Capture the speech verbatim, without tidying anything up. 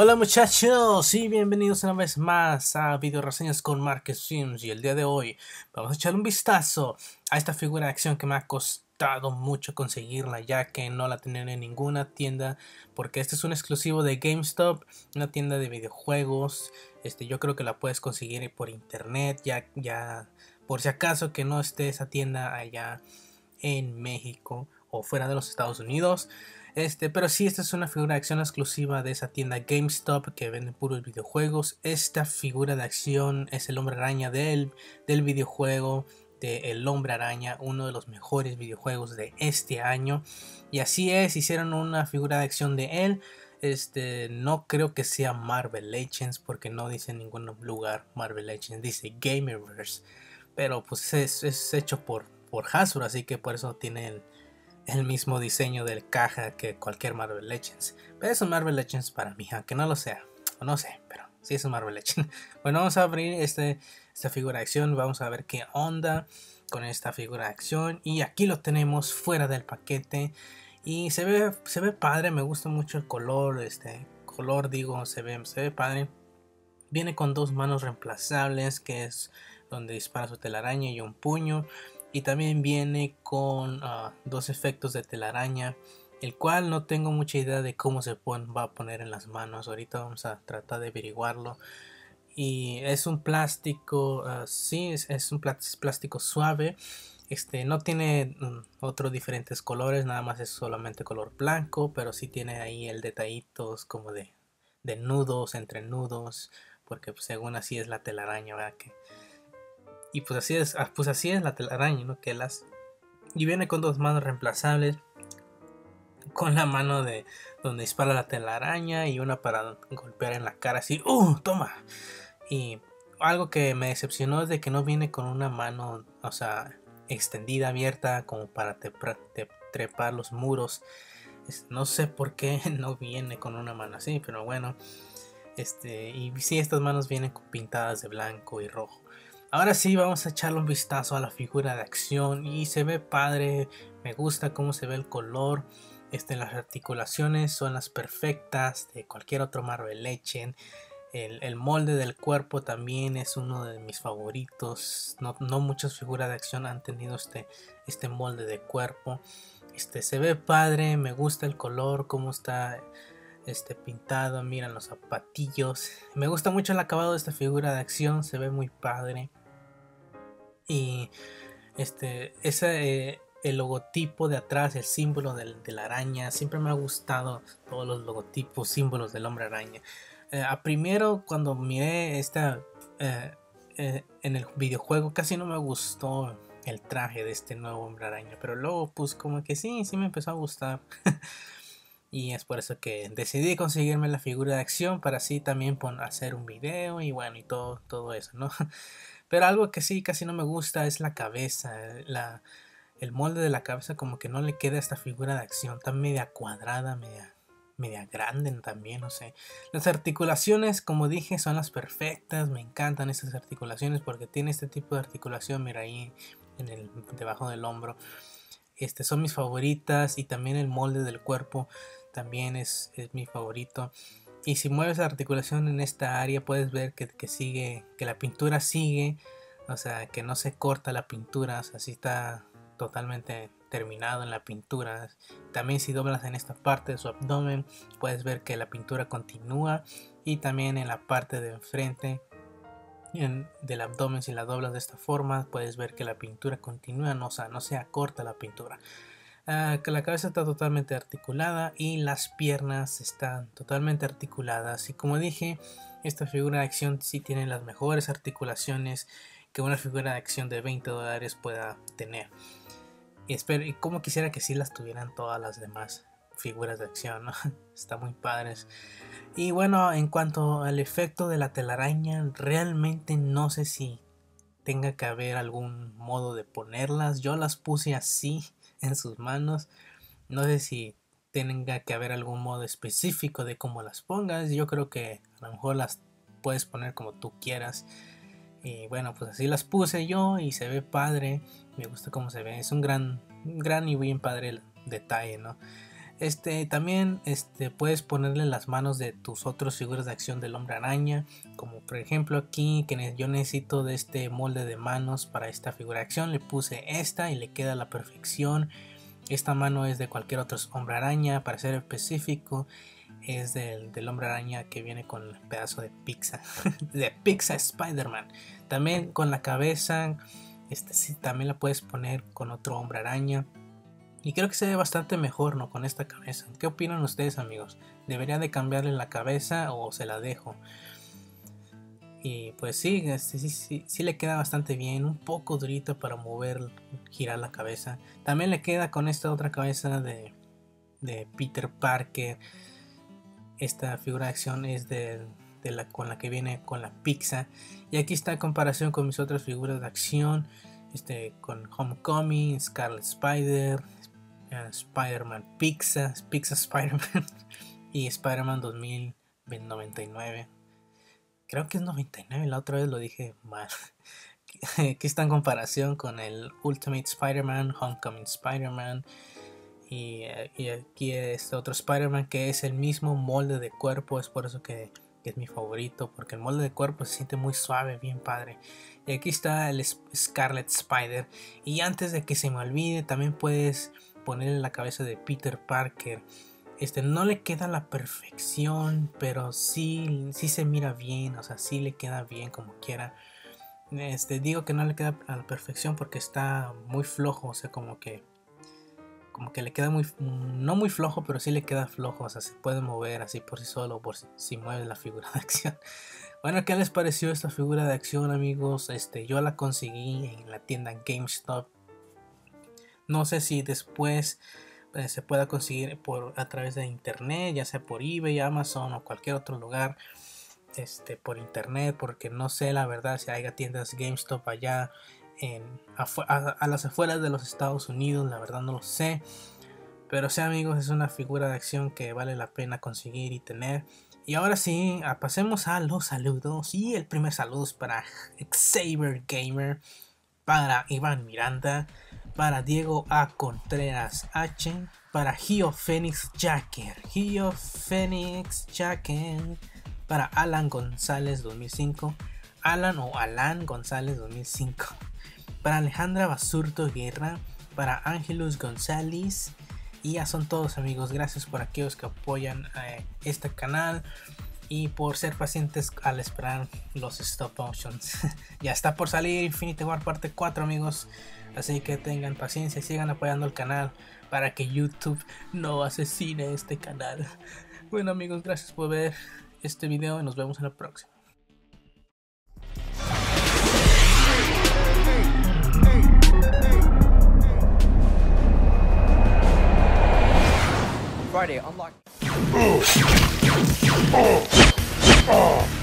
Hola muchachos y bienvenidos una vez más a Video Reseñas con Markez Sims. Y el día de hoy vamos a echar un vistazo a esta figura de acción que me ha costado mucho conseguirla, ya que no la tenía en ninguna tienda, porque este es un exclusivo de GameStop, una tienda de videojuegos. Este, yo creo que la puedes conseguir por internet, ya, ya por si acaso que no esté esa tienda allá en México o fuera de los Estados Unidos. Este, pero sí, esta es una figura de acción exclusiva de esa tienda GameStop que vende puros videojuegos. Esta figura de acción es el hombre araña del, del videojuego de El Hombre Araña, uno de los mejores videojuegos de este año. Y así es, hicieron una figura de acción de él. Este, no creo que sea Marvel Legends porque no dice en ningún lugar Marvel Legends, dice Gamerverse. Pero pues es, es hecho por, por Hasbro, así que por eso tiene el... el mismo diseño del caja que cualquier Marvel Legends. Pero es un Marvel Legends para mí, aunque no lo sea. O no sé, pero sí es un Marvel Legends. Bueno, vamos a abrir este, esta figura de acción. Vamos a ver qué onda con esta figura de acción. Y aquí lo tenemos fuera del paquete. Y se ve, se ve padre, me gusta mucho el color. Este color, digo, se ve, se ve padre. Viene con dos manos reemplazables, que es donde dispara su telaraña y un puño. Y también viene con uh, dos efectos de telaraña, el cual no tengo mucha idea de cómo se pon, va a poner en las manos. Ahorita vamos a tratar de averiguarlo. Y es un plástico, uh, sí, es, es un plástico suave. Este, no tiene um, otros diferentes colores, nada más es solamente color blanco. Pero sí tiene ahí el detallitos como de, de nudos, entre nudos. Porque pues, según así es la telaraña, ¿verdad? Que, y pues así es, pues así es la telaraña, ¿no? Que las... Y viene con dos manos reemplazables. Con la mano de donde dispara la telaraña y una para golpear en la cara así. ¡Uh! ¡Toma! Y algo que me decepcionó es de que no viene con una mano, o sea, extendida, abierta, como para te, te, trepar los muros. No sé por qué no viene con una mano así, pero bueno. Este, y sí, estas manos vienen pintadas de blanco y rojo. Ahora sí, vamos a echarle un vistazo a la figura de acción y se ve padre, me gusta cómo se ve el color. Este, las articulaciones son las perfectas de cualquier otro Marvel Legend. El, el molde del cuerpo también es uno de mis favoritos, no, no muchas figuras de acción han tenido este, este molde de cuerpo. Este, se ve padre, me gusta el color, cómo está... Este pintado, miran los zapatillos. Me gusta mucho el acabado de esta figura de acción, se ve muy padre. Y este, ese, eh, el logotipo de atrás, el símbolo del, de la araña. Siempre me ha gustado todos los logotipos, símbolos del Hombre Araña. Eh, a primero, cuando miré esta eh, eh, en el videojuego, casi no me gustó el traje de este nuevo Hombre Araña. Pero luego, pues, como que sí, sí me empezó a gustar. Y es por eso que decidí conseguirme la figura de acción para así también hacer un video y bueno, y todo, todo eso, ¿no? Pero algo que sí casi no me gusta es la cabeza, la, el molde de la cabeza como que no le queda a esta figura de acción, tan media cuadrada, media, media grande también, no sé. Las articulaciones, como dije, son las perfectas, me encantan estas articulaciones porque tiene este tipo de articulación, mira ahí en el, debajo del hombro. Este, son mis favoritas y también el molde del cuerpo también es, es mi favorito. Y si mueves la articulación en esta área puedes ver que, que sigue, que la pintura sigue, o sea que no se corta la pintura, o sea sí está totalmente terminado en la pintura. También si doblas en esta parte de su abdomen puedes ver que la pintura continúa y también en la parte de enfrente En, del abdomen, si la doblas de esta forma puedes ver que la pintura continúa, no, o sea, no se acorta la pintura. Uh, que la cabeza está totalmente articulada y las piernas están totalmente articuladas. Y como dije, esta figura de acción sí tiene las mejores articulaciones que una figura de acción de veinte dólares pueda tener. Y, espero, y como quisiera que sí las tuvieran todas las demás figuras de acción, ¿no? Están muy padres. Y bueno, en cuanto al efecto de la telaraña, realmente no sé si tenga que haber algún modo de ponerlas. Yo las puse así en sus manos. No sé si tenga que haber algún modo específico de cómo las pongas. Yo creo que a lo mejor las puedes poner como tú quieras. Y bueno, pues así las puse yo y se ve padre. Me gusta cómo se ve. Es un gran, gran y bien padre detalle, ¿no? Este, también este, puedes ponerle las manos de tus otras figuras de acción del Hombre Araña, como por ejemplo aquí que yo necesito de este molde de manos para esta figura de acción, le puse esta y le queda a la perfección. Esta mano es de cualquier otro Hombre Araña, para ser específico es del, del Hombre Araña que viene con el pedazo de pizza de pizza Spider-Man. También con la cabeza, este, sí, también la puedes poner con otro Hombre Araña. Y creo que se ve bastante mejor, ¿no? Con esta cabeza. ¿Qué opinan ustedes, amigos? ¿Debería de cambiarle la cabeza o se la dejo? Y pues sí, sí, sí, sí, sí le queda bastante bien. Un poco durito para mover, girar la cabeza. También le queda con esta otra cabeza de, de Peter Parker. Esta figura de acción es de, de la, con la que viene con la pizza. Y aquí está en comparación con mis otras figuras de acción. Este, con Homecoming, Scarlet Spider, Uh, Spider-Man Pixar, Pixar Spider-Man y Spider-Man dos mil noventa y nueve. Creo que es noventa y nueve, la otra vez lo dije mal. Aquí está en comparación con el Ultimate Spider-Man, Homecoming Spider-Man y, y aquí este otro Spider-Man que es el mismo molde de cuerpo. Es por eso que es mi favorito, porque el molde de cuerpo se siente muy suave, bien padre. Y aquí está el Scarlet Spider. Y antes de que se me olvide, también puedes ponerle la cabeza de Peter Parker. Este no le queda a la perfección, pero sí, sí se mira bien, o sea, sí le queda bien como quiera. Este, digo que no le queda a la perfección porque está muy flojo, o sea, como que como que le queda muy, no muy flojo, pero sí le queda flojo, o sea, se puede mover así por sí solo, por si, si mueve la figura de acción. Bueno, ¿qué les pareció esta figura de acción, amigos? Este, yo la conseguí en la tienda GameStop. No sé si después eh, se pueda conseguir por, a través de internet, ya sea por eBay, Amazon o cualquier otro lugar, este, por internet, porque no sé la verdad si haya tiendas GameStop allá En, a, a las afueras de los Estados Unidos, la verdad no lo sé. Pero sí, amigos, es una figura de acción que vale la pena conseguir y tener. Y ahora sí, a, pasemos a los saludos. Y el primer saludo es para Xsaber Gamer, para Iván Miranda, para Diego A. Contreras H, para Gio Fénix Jacken, Gio Fénix Jacken, para Alan González dos mil cinco, Alan o Alan González dos mil cinco, para Alejandra Basurto Guerra, para Ángelus González. Y ya son todos, amigos. Gracias por aquellos que apoyan eh, este canal y por ser pacientes al esperar los stop motions. Ya está por salir Infinity War parte cuatro, amigos, así que tengan paciencia y sigan apoyando el canal para que YouTube no asesine este canal. Bueno, amigos, gracias por ver este video y nos vemos en la próxima. Friday, unlock. Oh. Oh. Oh.